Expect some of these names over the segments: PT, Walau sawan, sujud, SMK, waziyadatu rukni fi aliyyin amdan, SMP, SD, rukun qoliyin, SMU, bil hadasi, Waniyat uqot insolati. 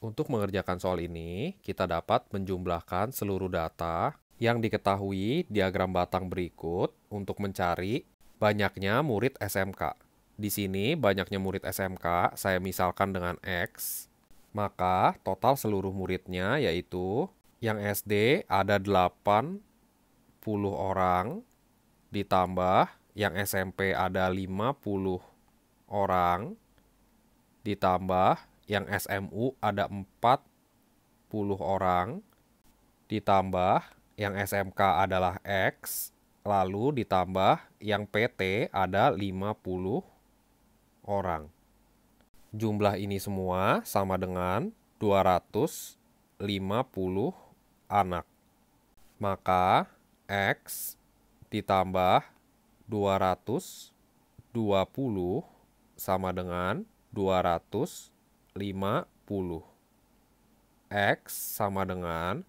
Untuk mengerjakan soal ini, kita dapat menjumlahkan seluruh data yang diketahui diagram batang berikut untuk mencari banyaknya murid SMK. Di sini banyaknya murid SMK saya misalkan dengan X, maka total seluruh muridnya yaitu yang SD ada 80 orang, ditambah yang SMP ada 50 orang, ditambah yang SMU ada 40 orang, ditambah yang SMK adalah X, lalu ditambah yang PT ada 50 orang. Jumlah ini semua sama dengan 250 anak. Maka X ditambah 220 sama dengan 250. X sama dengan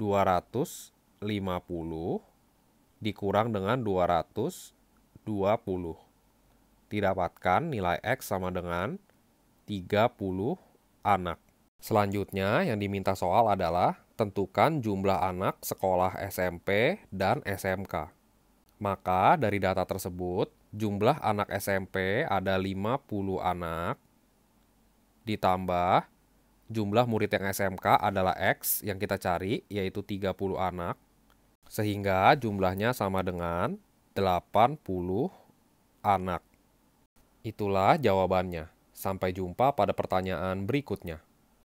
250 dikurang dengan 220. Didapatkan nilai X sama dengan 30 anak. Selanjutnya yang diminta soal adalah tentukan jumlah anak sekolah SMP dan SMK. Maka dari data tersebut, jumlah anak SMP ada 50 anak, ditambah jumlah murid yang SMK adalah X yang kita cari yaitu 30 anak, sehingga jumlahnya sama dengan 80 anak. Itulah jawabannya. Sampai jumpa pada pertanyaan berikutnya.